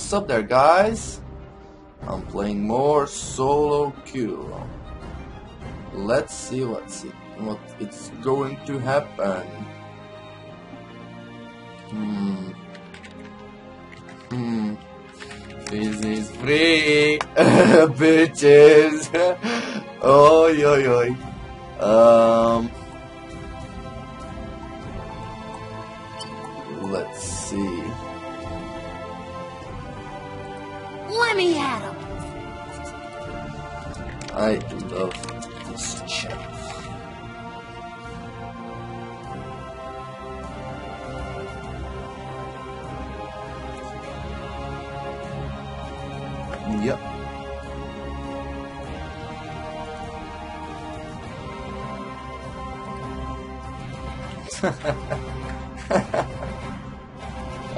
What's up there, guys? I'm playing more solo queue. Let's see what's going to happen. Fizz is free, bitches. Oi, oi, oi. Let's see. Let me at him. I love this chat. Yep.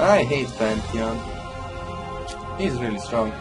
I hate Pantheon. He's really strong.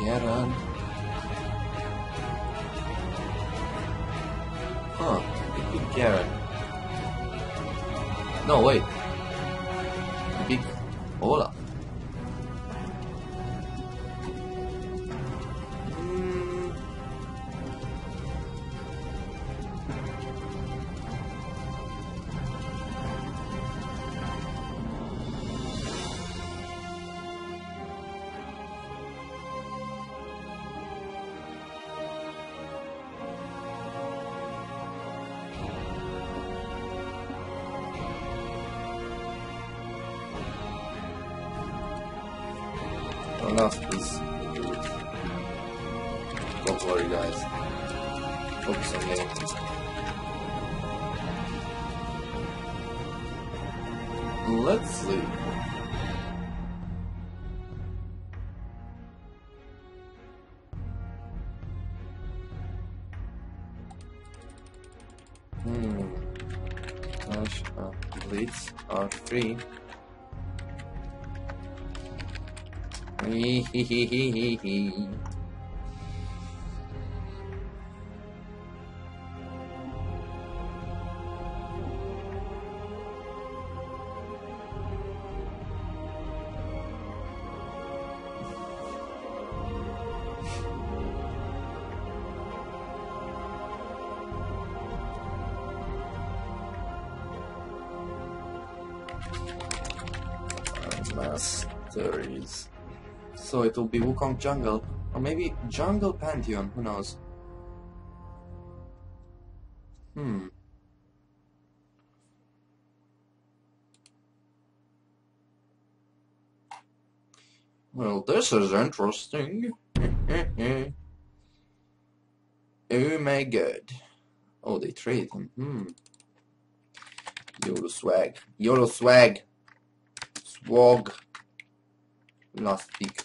Garen. Huh, it could be Garen. No, wait. Big Olaf. Olaf is good. Don't worry, guys. Focus on game. Let's see. Gosh, Blitz are free. Masteries. So it will be Wukong Jungle, or maybe Jungle Pantheon, who knows. Well, this is interesting. Oh my god. Oh, they trade them. YOLO swag. YOLO swag. Swag. Last pick.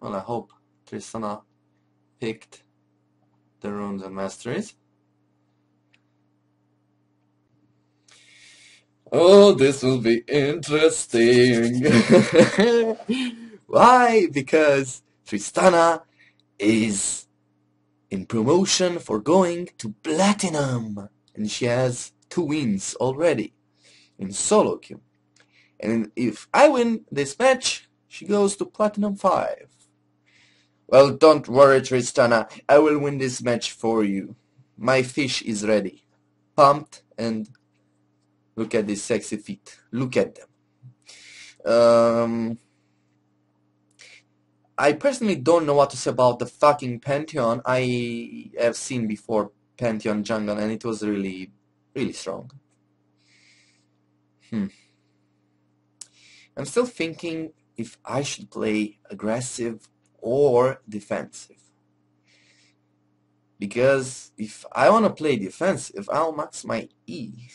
Well, I hope Tristana picked the Runes and Masteries. Oh, this will be interesting. Why? Because Tristana is in promotion for going to Platinum, and she has 2 wins already in solo queue. And if I win this match, she goes to Platinum 5. Well, don't worry, Tristana, I will win this match for you. My fish is ready, pumped and Look at this sexy feet. Look at them. I personally don't know what to say about the fucking Pantheon. I have seen before Pantheon jungle and it was really, really strong. I'm still thinking if I should play aggressive or defensive. Because if I want to play defensive, I'll max my E.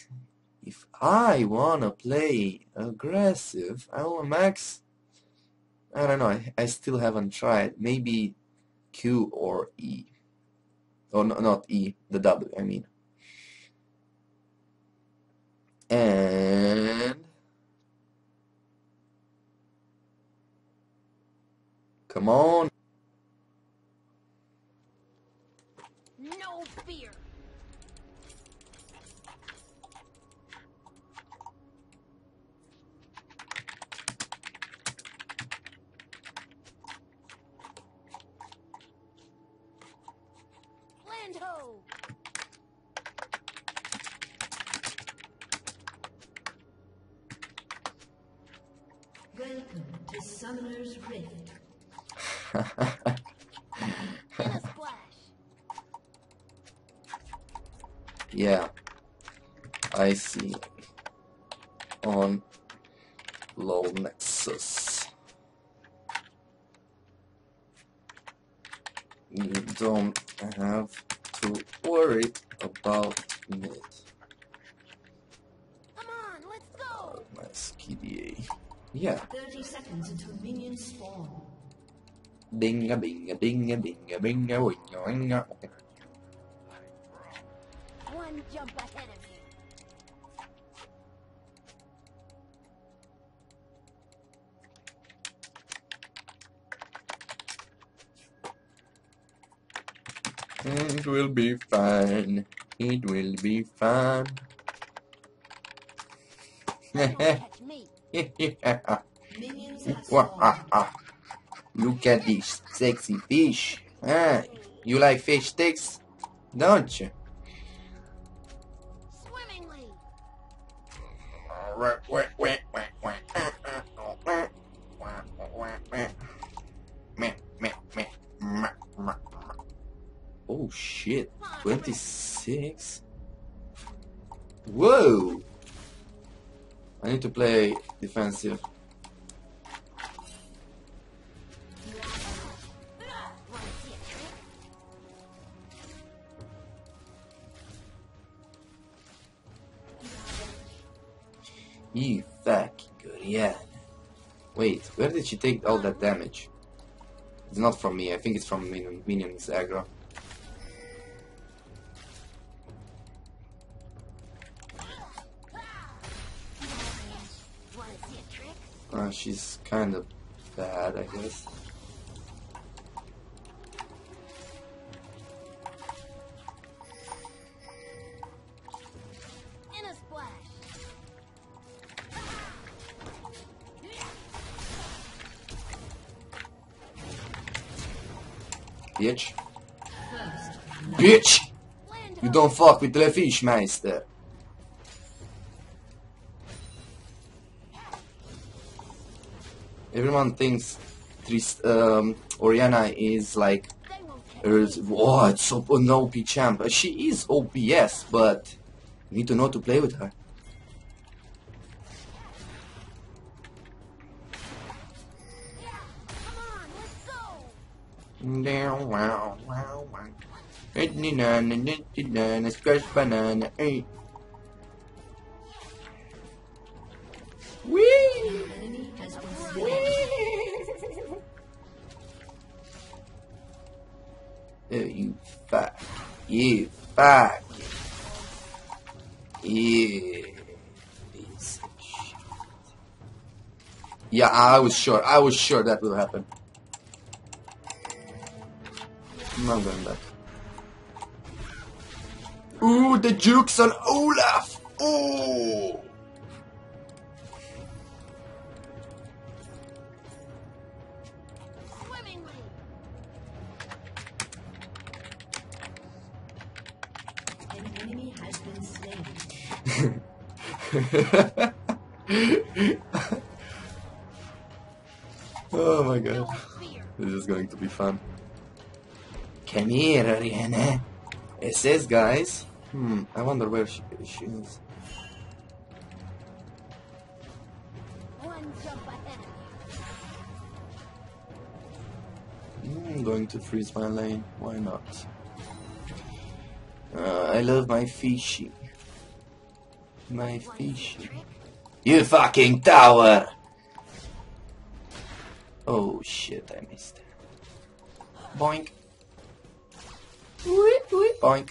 If I want to play aggressive, I'll max... I don't know, I still haven't tried. Maybe Q or E. Or no, not E, the W, I mean. And... Come on. No fear. Land ho. Welcome to Summoner's Rift. Yeah, I see. On low Nexus, you don't have to worry about mid. Come on, let's go. Nice KDA. Yeah. 30 seconds until minions spawn. Binga binga binga binga binga binga binga. One jump ahead of you. It will be fine. It will be fine. Look at this sexy fish. Ah, you like fish sticks, don't you? Swimmingly. Oh shit, 26. Whoa. I need to play defensive. You fucking Orianna. Wait, where did she take all that damage? It's not from me, I think it's from minions aggro. She's kind of bad, I guess. Bitch. Bitch! You don't fuck with the fish, Meister. Everyone thinks Orianna is like, oh, it's so an OP champ. She is OP, yes, but you need to know how to play with her. Wow, wow, wow. Scratch banana. Whee! Whee! Oh, you fuck. You fuck. Yeah. Piece of shit. Yeah, I was sure that will happen. I'm not going back. Ooh, the jukes on Olaf! Ooh! An enemy has been slain. Oh my god. This is going to be fun. Come here, Orianna. It says, guys. I wonder where she is. I'm going to freeze my lane. Why not? I love my fishy. My fishy. You fucking tower! Oh shit, I missed it. Boink. Boink.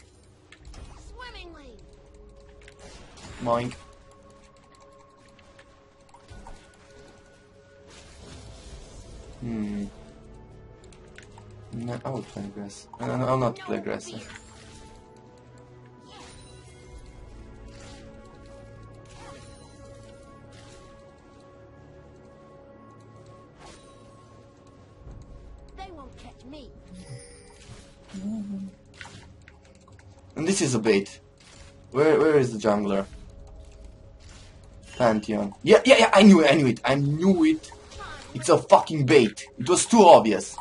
Boink. No, I will play grass. No, I'll not play grass. And this is a bait. Where is the jungler? Pantheon. Yeah, I knew it. It's a fucking bait. It was too obvious.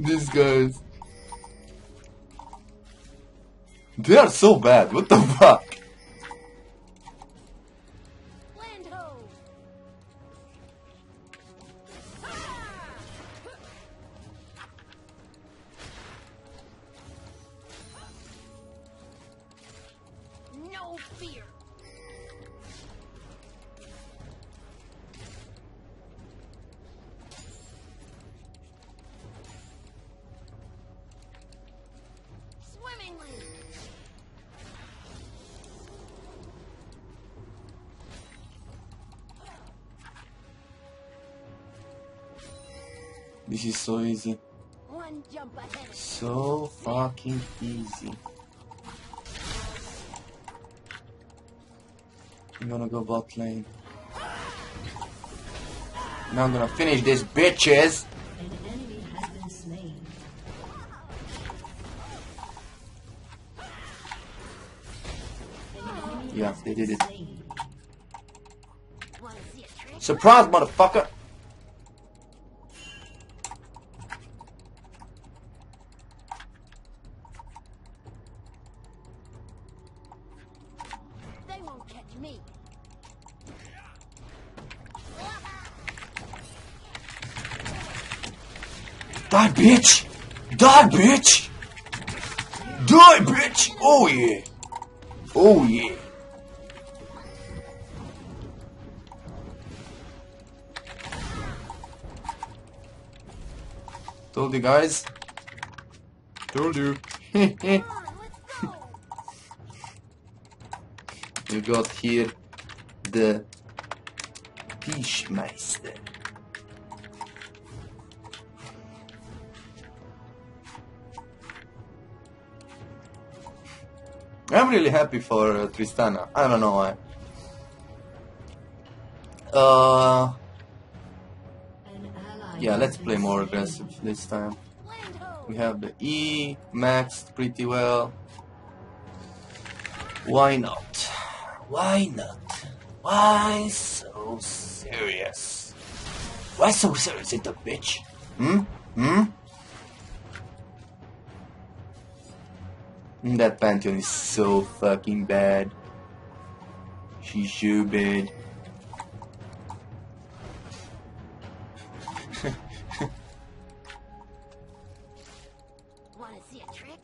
These guys, they are so bad. What the fuck? No fear. This is so easy. One jump ahead. So fucking easy. I'm gonna go bot lane. Now I'm gonna finish this, bitches! An enemy has been slain. Yeah, they did it. Surprise, motherfucker! Die, bitch! Die, bitch! Die, bitch! Oh yeah! Oh yeah! Told you guys. Told you. We got here the Peachmeister. I'm really happy for Tristana. I don't know why. Yeah, let's play more aggressive this time. We have the E maxed pretty well. Why not? Why not? Why so serious? Why so serious, little bitch? That Pantheon is so fucking bad. She's so bad. Wanna see a trick?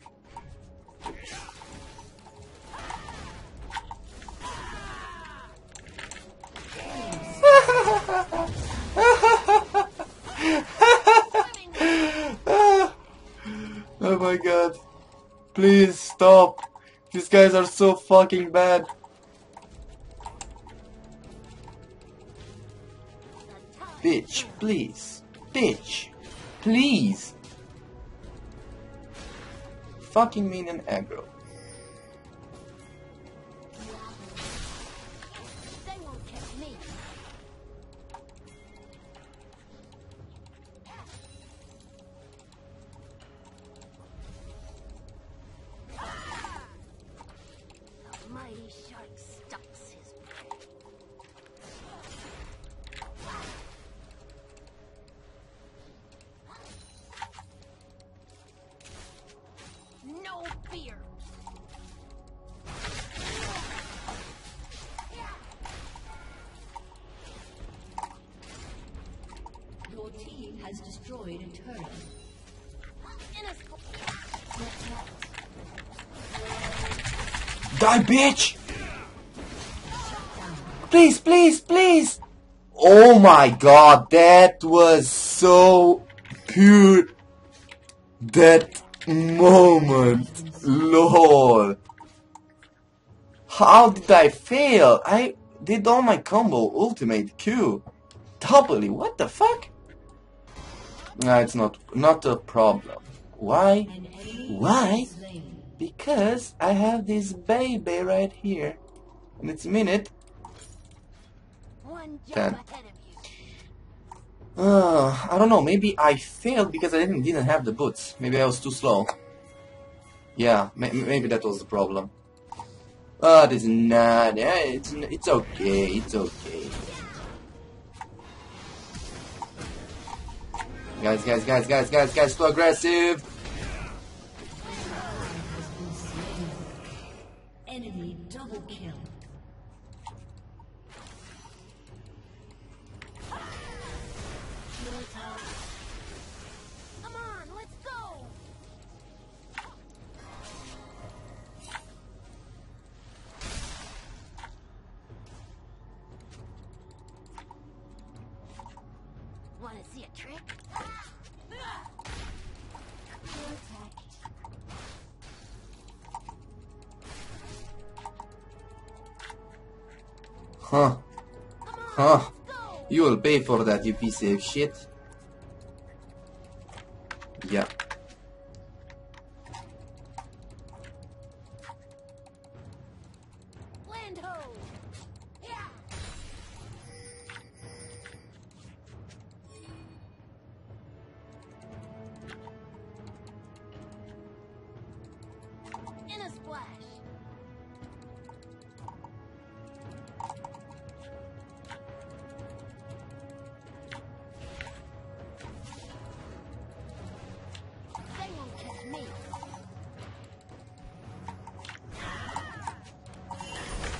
Oh my god. Please stop. These guys are so fucking bad. Bitch, please. bitch. Please. Fucking minion aggro. Has destroyed a turret. Die, bitch! Please, please, please! Oh my god, that was so pure. That moment, lol. How did I fail? I did all my combo, ultimate, Q, doubly. What the fuck? No, it's not a problem. Why? Why? Because I have this baby right here. And it's minute 10. I don't know, maybe I failed because I didn't have the boots. Maybe I was too slow. Yeah, maybe that was the problem. But it's not, it's okay, it's okay. Guys, too aggressive! Enemy double kill. Come on, let's go! Wanna see a trick? Huh. Huh. You will pay for that, you piece of shit. Yeah.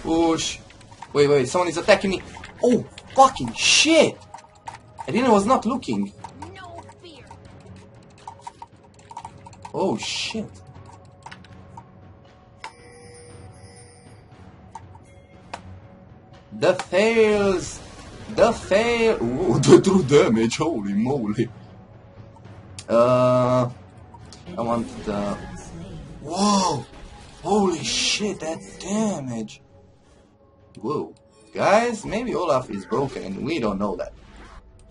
Push. Wait, wait, someone is attacking me. Oh, fucking shit. I was not looking. No fear. Oh, shit. The fails. The fail. Ooh, the true damage. Holy moly. I want the... Whoa. Holy shit, that damage. Whoa, guys, maybe Olaf is broken and we don't know that.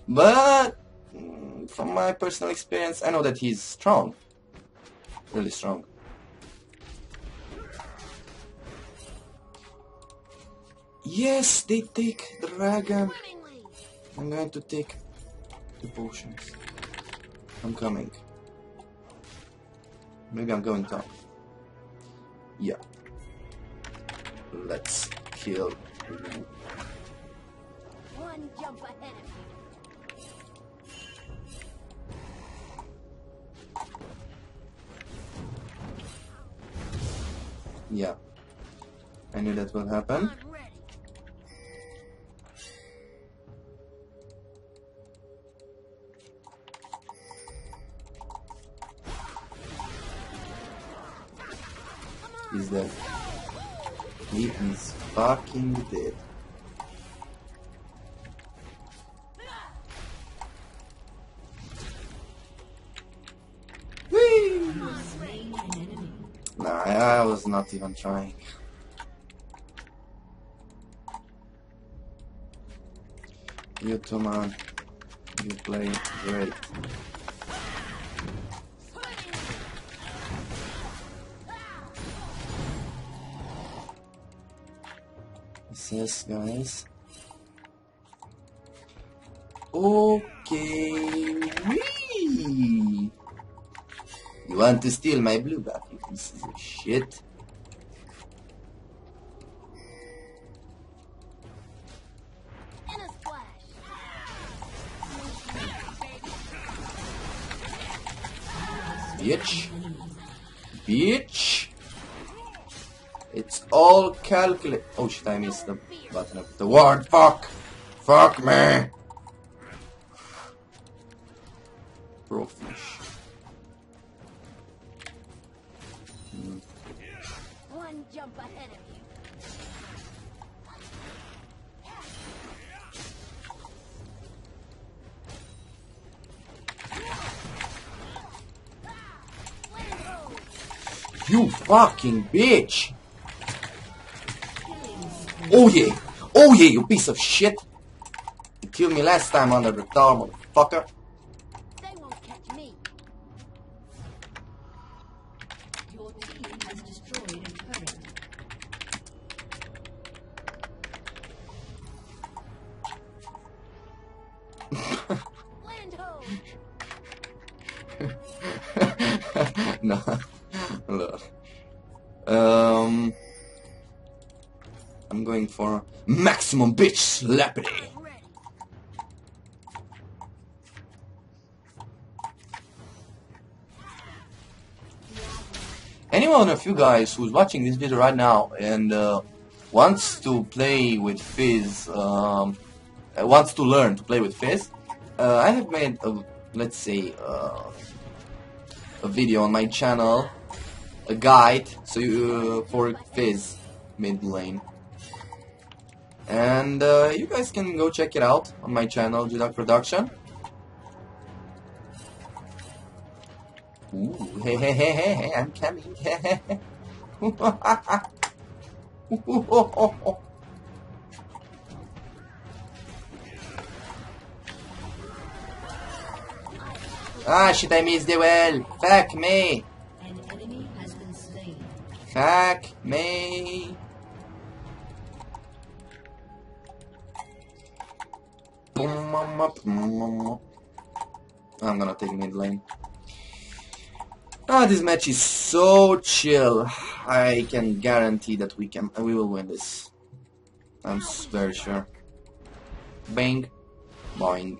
But from my personal experience, I know that he's strong. Really strong. Yes, they take the dragon. I'm going to take the potions. I'm coming. Maybe I'm going down. Yeah. Let's... kill. One jump ahead of you. Yeah. I knew that would happen. He's dead. He is fucking dead. Whee! Nah, I was not even trying. You too, man. You play great. Yes, guys. Okay. Wee. You want to steal my blue back, you piece of shit. Bitch. Bitch. It's all calculated. Oh shit, I missed the button of the ward. Fuck. Fuck me. Bro fish. One jump ahead of you. You fucking bitch! Oh yeah, you piece of shit! You killed me last time under the door, motherfucker. They won't catch me. Your team has destroyed a turret. Land home. No. Look. I'm going for maximum bitch slappity. Anyone of you guys who's watching this video right now and wants to play with Fizz, wants to learn to play with Fizz, I have made a, let's say, a video on my channel. A guide so you for Fizz mid lane, and you guys can go check it out on my channel, Gdawg Production. Ooh, hey hey hey hey hey, I'm coming. Ah shit, I missed the well. Fuck me. Fuck me. I'm gonna take mid lane. Ah, this match is so chill. I can guarantee that we will win this. I'm very sure. Bang, boing,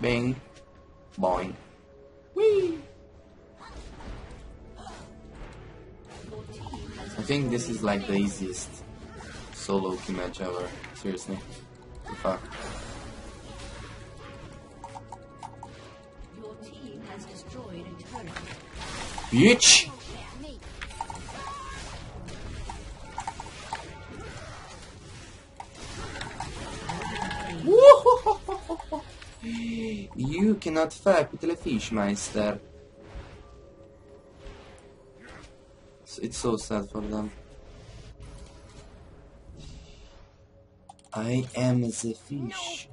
bang, boing. Whee! I think this is like the easiest solo queue match ever. Seriously. Fuck. Your team has destroyed a turret. Bitch! You cannot fuck with the fish, Meister. It's so sad for them. I am the fish.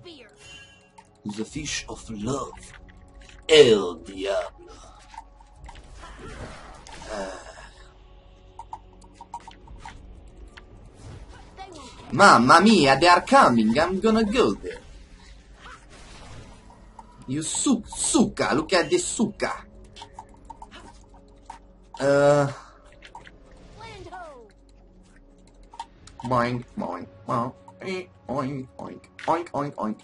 The fish of love. El Diablo. Mamma mia, they are coming. I'm gonna go there. You suka. Look at this suka. Boink, boink, boink, oink, oink, oink, oink, oink.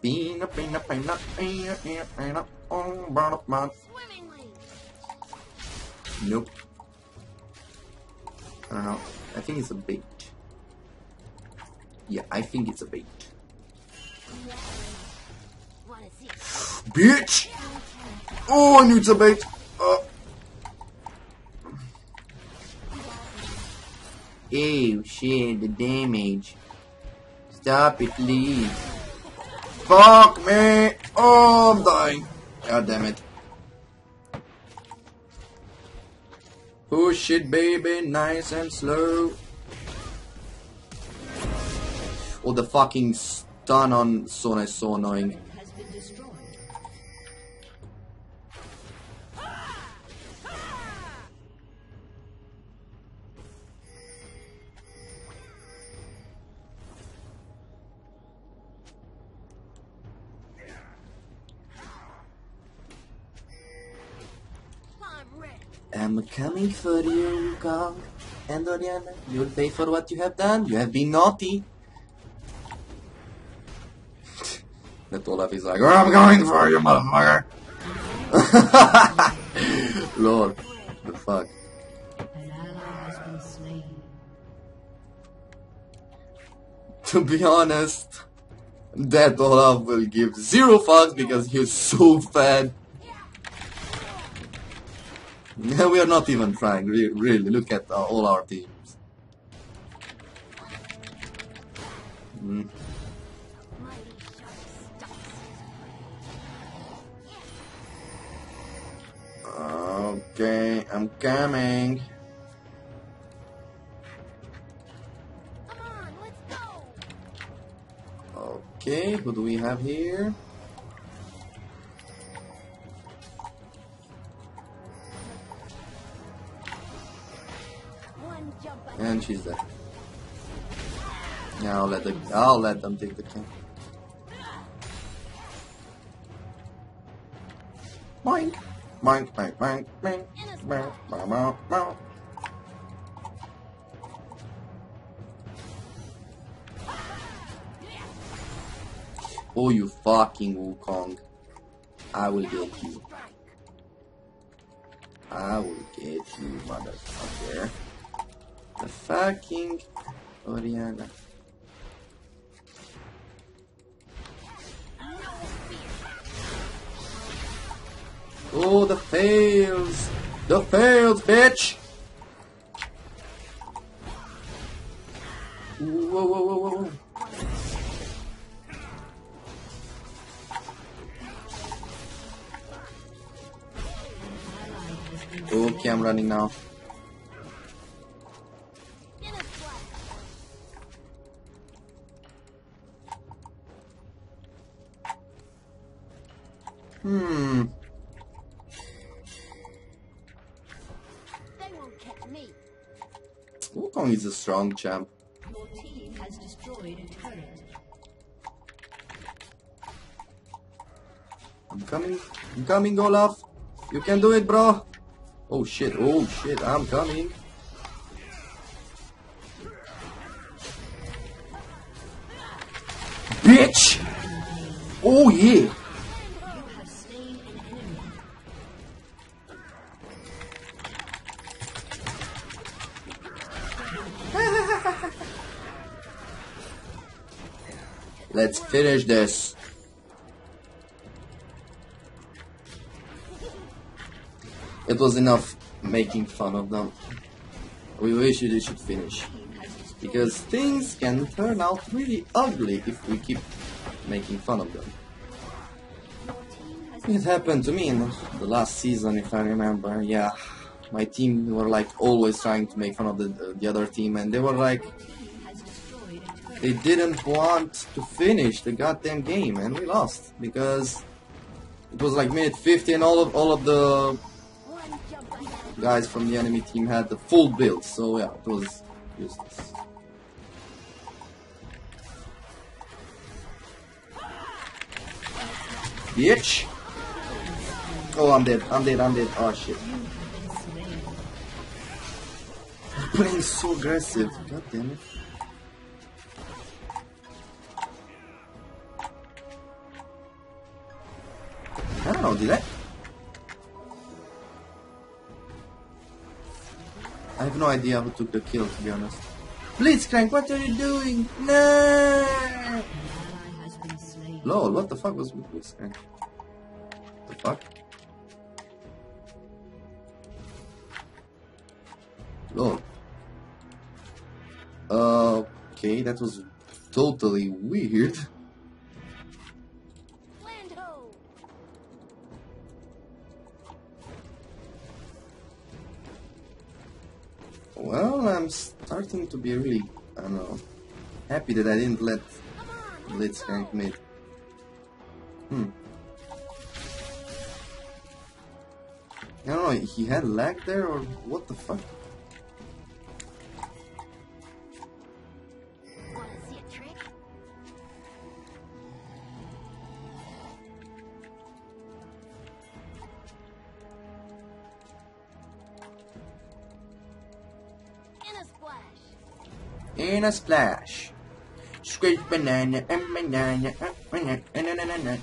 Peanut, peanut, peanut, peanut, peanut, peanut, oh, bottom, bottom. Nope. I don't know. I think it's a bait. Yeah, I think it's a bait. Bitch! Oh, I knew it's a bait! Oh shit, the damage. Stop it, please. Fuck me! Oh, I'm dying. God damn it. Push it, baby, nice and slow. Oh, the fucking Darn on Sona is so annoying. I'm coming for you, Wukong and Orianna. You'll pay for what you have done. You have been naughty. That Olaf is like, oh, I'm going for you, motherfucker. Lord, the fuck. An ally has been slain. To be honest, that Olaf will give zero fucks because he's so fat. We are not even trying, really, look at all our teams. Mm. Okay, I'm coming. Okay, who do we have here? And she's dead. Yeah, I'll let them take the king. Boink! Boink, boink, boink, boink, boink, boink, boink, boink. Oh, you fucking Wukong. I will get you. I will get you, motherfucker. The fucking Orianna. Oh, the fails! The fails, bitch! Whoa, whoa, whoa, whoa, whoa. Okay, I'm running now. Hmm. They won't catch me. Wukong is a strong champ. Your team has destroyed a turret. I'm coming, Olaf. You can do it, bro. Oh shit, I'm coming. Bitch! Oh yeah! Let's finish this. It was enough making fun of them. We wish they should finish. Because things can turn out really ugly if we keep making fun of them. It happened to me in the last season, if I remember. Yeah, my team were like always trying to make fun of the other team, and they were like... They didn't want to finish the goddamn game, and we lost because it was like minute 50 and all of the guys from the enemy team had the full build, so yeah, it was useless. Bitch! Oh, I'm dead, oh shit. I'm playing so aggressive, god damn it. I don't know, did I? I have no idea who took the kill, to be honest. Blitzcrank, what are you doing? No! Lol, what the fuck was with Blitzcrank? What the fuck? Lol. Okay, that was totally weird. Well, I'm starting to be really, I don't know, happy that I didn't let Blitzcrank mid. I don't know, he had lag there or what the fuck? In a splash, squeeze banana and banana and banana and banana.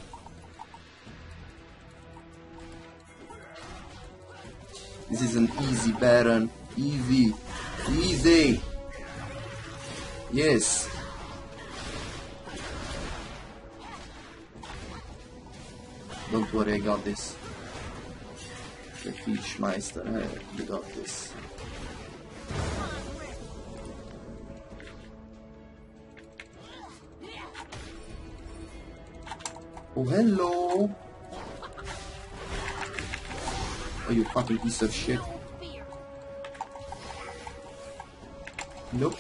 This is an easy baron, easy. Yes. Don't worry, I got this. The Fischmeister, I got this. Oh, hello! Oh, you fucking piece of shit. Nope.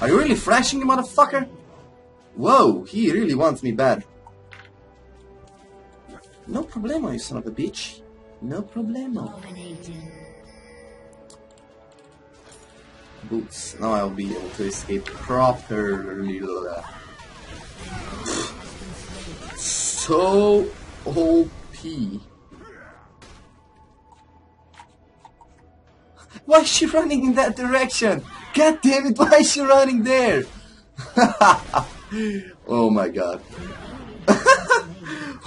Are you really flashing, you motherfucker? Whoa, he really wants me bad. No problemo, you son of a bitch. No problemo. Boots. Now I'll be able to escape properly. So OP. Why is she running in that direction? God damn it, why is she running there? Oh my god.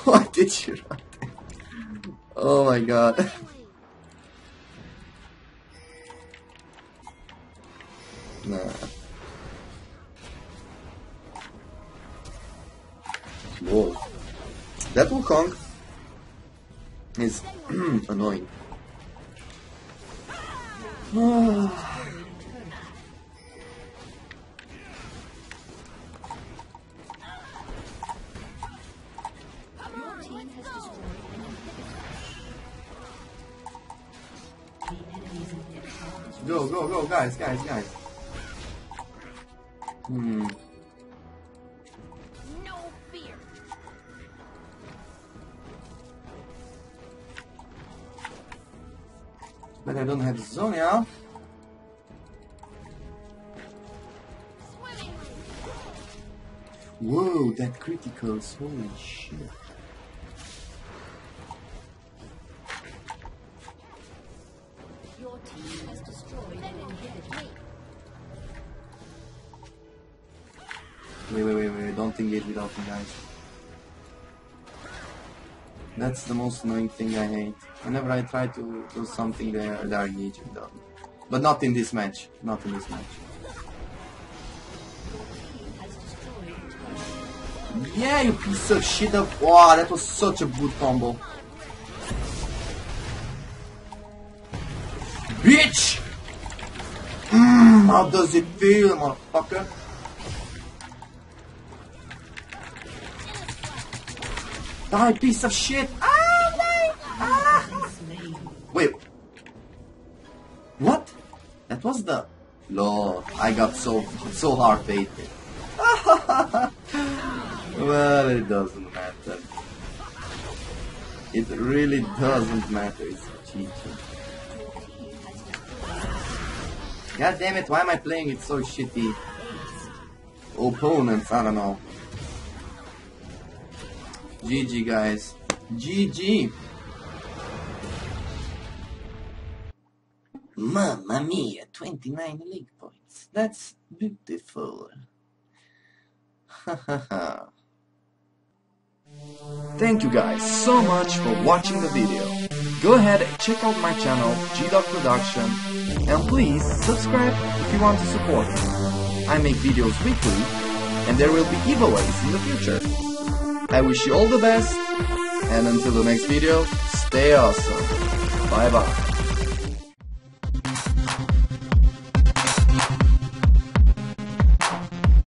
Why did she run there? Oh my god. Nah. Whoa. That Wukong is annoying. Go, guys. But I don't have Zonya. Whoa, that critical, holy shit. Your team has destroyed an inhibitor. Wait, don't engage without me, guys. That's the most annoying thing I hate. Whenever I try to do something, they are engaged with them. But not in this match. Not in this match. Yeah, you piece of shit up. Wow, that was such a good combo. Bitch! How does it feel, motherfucker? Die, piece of shit! Wait. What? That was the... Lord, I got so hard baited. Well, it doesn't matter. It really doesn't matter. It's cheating. God damn it! Why am I playing it so shitty? Opponents, I don't know. GG, guys. GG. Mamma mia, 29 league points. That's beautiful. Thank you guys so much for watching the video. Go ahead and check out my channel, Gdawg Production, and please subscribe if you want to support me. I make videos weekly, and there will be giveaways in the future. I wish you all the best, and until the next video, stay awesome. Bye bye.